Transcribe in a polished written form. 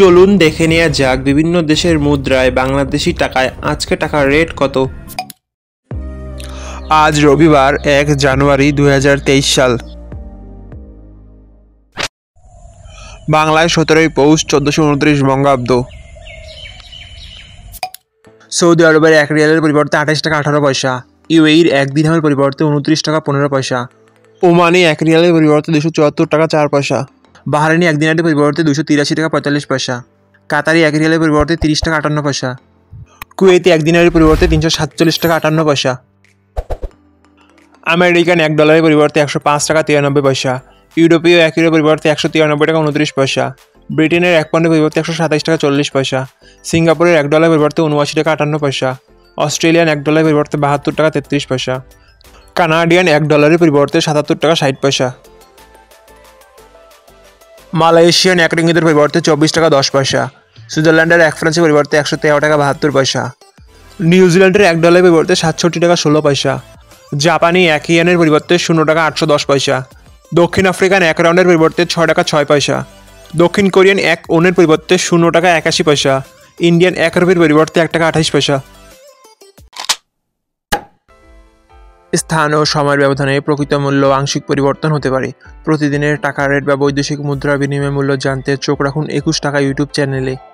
চলুন দেখে নেওয়া যাক বিভিন্ন দেশের মুদ্রায় বাংলাদেশি টাকায় আজকে টাকার রেট কত। আজ রবিবার ১ জানুয়ারি ২০২৩ সাল। বাংলায় ১৭ই পৌষ ১৪২৯ বঙ্গাব্দ। সৌদি আরবের ১ রিয়ালের পরিবর্তে ২৮ টাকা ১৮ পয়সা। ইউএইর ১ দিরহামের পরিবর্তে ২৯ টাকা ১৫ পয়সা। ওমানে ১ রিয়ালের পরিবর্তে ২৭৪ টাকা ৪ পয়সা। বাহরাইনি ১ দিনারের পরিবর্তে ২৮৩ টাকা ৪৫ পয়সা। কাতারি ১ রিয়ালের পরিবর্তে ৩০ টাকা ৫৮ পয়সা। কুয়েতি ১ দিনারের পরিবর্তে ৩৪৭ টাকা ৫৮ পয়সা। আমেরিকান ১ ডলারের পরিবর্তে ১০৫ টাকা ৯৩ পয়সা। ইউরোপীয় ১ ইউরোর পরিবর্তে ১৯৩ টাকা ২৯ পয়সা। ব্রিটেনের ১ পাউন্ডের পরিবর্তে ১২৭ টাকা ৪০ পয়সা। সিঙ্গাপুরের ১ ডলারের পরিবর্তে ৭৯ টাকা ৫৮ পয়সা। অস্ট্রেলিয়ান ১ ডলারের পরিবর্তে ৭২ টাকা ৩৩ পয়সা। কানাডিয়ান ১ ডলারের পরিবর্তে ৭৭ টাকা ৬০ পয়সা। মালয়েশিয়ান ১ রিঙ্গিতের পরিবর্তে ২৪ টাকা ১০ পয়সা। সুইজারল্যান্ডের ১ ফ্রান্সের পরিবর্তে ১১৩ টাকা ৭২ পয়সা। নিউজিল্যান্ডের ১ ডলারের পরিবর্তে ৬৭ টাকা ১৬ পয়সা। জাপানি ১ ইয়েনের পরিবর্তে ০ টাকা ৮১০ পয়সা। দক্ষিণ আফ্রিকান ১ রাউন্ডের পরিবর্তে ৬ টাকা ৬ পয়সা। দক্ষিণ কোরিয়ান ১ ওনের পরিবর্তে ০ টাকা ৮১ পয়সা। ইন্ডিয়ান ১ রুপির পরিবর্তে ১ টাকা ২৮ পয়সা। স্থান ও সময়ের ব্যবধানে প্রকৃত মূল্য আংশিক পরিবর্তন হতে পারে। প্রতিদিনের টাকার রেট বা বৈদেশিক মুদ্রার বিনিময় মূল্য জানতে চোখ রাখুন ২১ টাকা ইউটিউব চ্যানেলে।